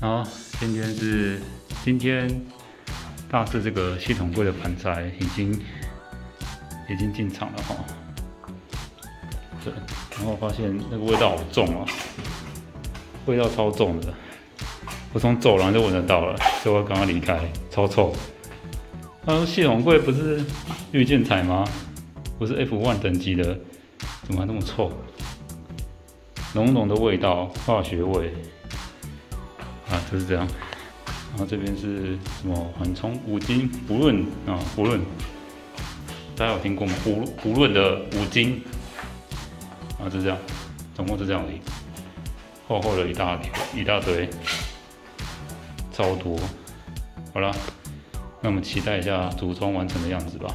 好，今天大致这个系统柜的盘材已经进场了哈。对，然后发现那个味道好重啊，味道超重的，我从走廊就闻得到了，所以我刚刚离开，超臭。他说系统柜不是绿建材吗？不是 F1 等级的，怎么还那么臭？浓浓的味道，化学味。 啊，就是这样。然后这边是什么缓冲五金？不论啊，不论，大家有听过吗？不论的五金。然后就这样，总共就这样而已。厚厚的一大堆，超多。好了，那我们期待一下组装完成的样子吧。